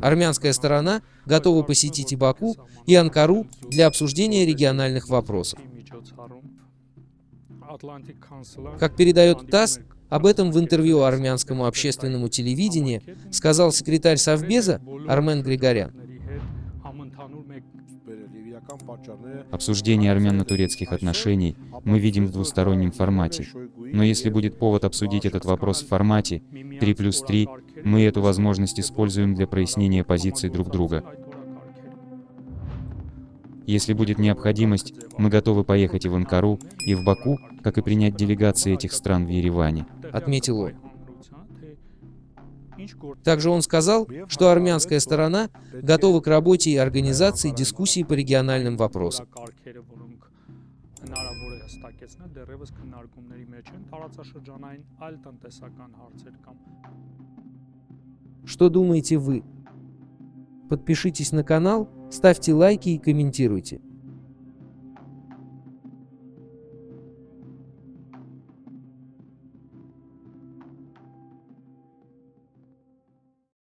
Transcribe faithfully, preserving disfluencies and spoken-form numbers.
Армянская сторона готова посетить и Баку, и Анкару для обсуждения региональных вопросов. Как передает ТАСС, об этом в интервью армянскому общественному телевидению сказал секретарь Совбеза Армен Григорян. Обсуждение армяно-турецких отношений мы видим в двустороннем формате. Но если будет повод обсудить этот вопрос в формате три плюс три, мы эту возможность используем для прояснения позиций друг друга. Если будет необходимость, мы готовы поехать и в Анкару, и в Баку, как и принять делегации этих стран в Ереване, отметил он. Также он сказал, что армянская сторона готова к работе и организации дискуссий по региональным вопросам. Что думаете вы? Подпишитесь на канал, ставьте лайки и комментируйте.